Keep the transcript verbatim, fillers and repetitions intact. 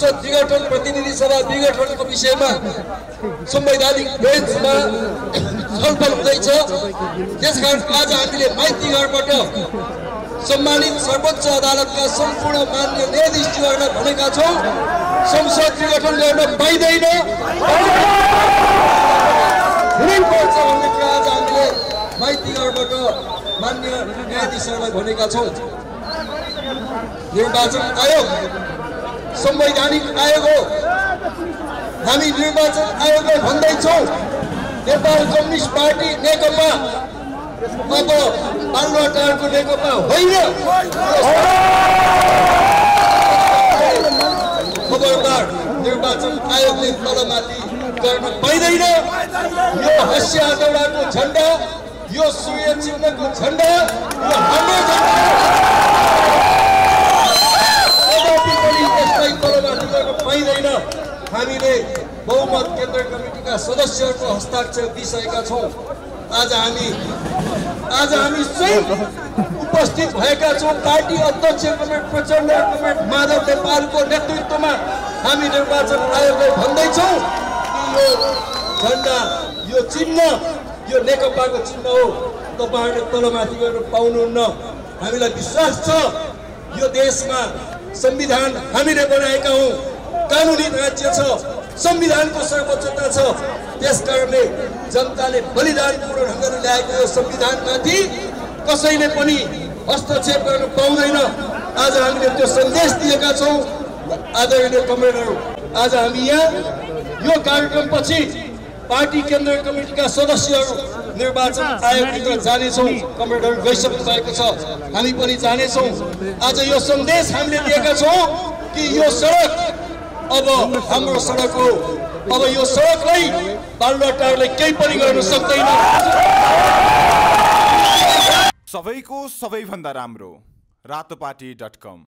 संसद विघटन प्रतिनिधि सभा विघटन को विषय में संवैधानिक बेंच में छलफल होते आज हमें माइतीघरबाट सम्मानित सर्वोच्च अदालत का संपूर्ण मान्य न्यायाधीशजीहरुलाई भनेका छौं संसद विघटन गर्न पाइदैन आज हमें माइतीघरबाट मान्य न्यायाधीशहरुलाई भनेका छौं। निर्वाचन आयोग संवैधानिक आयोग हो। हामी निर्वाचन आयोग भन्दै छौं नेपाल कम्युनिस्ट पार्टी नेकपा अब बालुवाटारको नेकपा होइन। खबरदार निर्वाचन आयोगले तलमाथि गर्न पाइदैन। यो हँसिया दौडाको झण्डा, यो सूर्य चिन्हको झण्डा, यो हाम्रो झण्डा पाइदैन। हामीले बहुमत केन्द्र कमिटी का सदस्यहरुको हस्ताक्षर दिइसकेका छौं। आज हामी आज हामी स्वयं उपस्थित भएका छौं। पार्टी अध्यक्ष कमरेड प्रचण्ड कमरेड माधव नेपालको नेतृत्वमा हामी निर्वाचन आयोगलाई भन्दै छौं कि यो झण्डा, यो चिन्ह, यो नेकपाको चिन्ह हो। तपाईहरुले तलमाथि गर्न पाउनुहुन्न। हामीलाई विश्वास छ यो देशमा संविधान हामीले बनाएका हौं। कानूनी राज्य छ, संविधानको सर्वोच्चता छ। त्यसकारणले जनताले बलिदानपूर्ण ढंगले ल्याएको यो संविधानमाथि कसैले पनि हस्तक्षेप गर्न पाउँदैन। आज हामीले त्यो सन्देश दिएका छौं। आदरणीय कमरेडहरु, आज हामी यहाँ यो कार्यक्रमपछि पार्टी केन्द्र कमिटीका सदस्यहरु निर्वाचन आयोगभित्र जानेछौं। कमरेडहरु गइसक्नु भएको छ, हामी पनि जानेछौं। आज यो सन्देश हामीले दिएका छौं कि यो सडक अब हाम्रो सडक हो। अब यो सडकलाई बालुवाटारले केही पनि गर्न सक्दैन। सबैको सबैभन्दा राम्रो रातोपाटी डट कम।